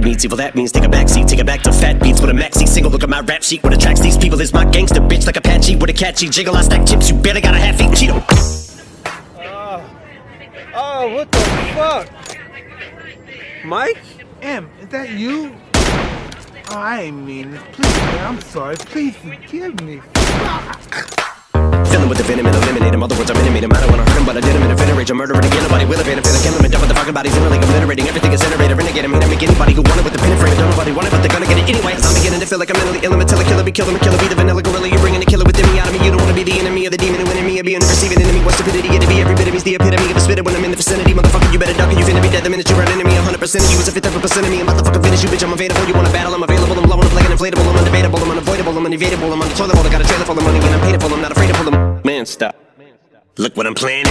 bad means evil, that means take a backseat. Take it back to fat beats with a maxi single. Look at my rap sheet, what attracts these people is my gangster bitch like Apache with a catchy jiggle. I stack chips, you better got a half eat Cheeto. Oh, what the fuck? Mike? Em, is that you? Oh, I mean, please, man, I'm sorry. Please forgive me. Filling with the venom and eliminate him. Other words, I'm intimate him. I don't want to hurt him, but I did him in a fit of rage. I'm murdering again. Nobody will evade him. Feel like him. I'm done with the fucking bodies. I'm like obliterating. Everything is generated. Renegade him. Hate him. Make anybody who wanted with the pin and frame. Don't nobody want it, but they're gonna get it anyway. I'm beginning to feel like I'm mentally ill. I'm a killer. Kill him. Killer be the vanilla gorilla. You're bringing a killer within me out of me. You don't want to be the enemy of the demon who in me. I'll be unperceiving enemy. What's stupidity? It'd be every bit of me's the epitome of a spitter when I'm in the vicinity. Motherfucker, you better duck. You finna be dead the minute you're an enemy. 100% of you is a fifth of a percent of me. I'm about to fucking finish you, bitch. I'm available. You wanna battle? I'm available. I'm blowing up like an inflatable. I'm undebatable. I'm unavoidable. I'm unevadable. I'm on the toilet bowl. I got a trailer full of money and I'm paid to pull. I'm not afraid to pull them. Man, stop. Look what I'm planning.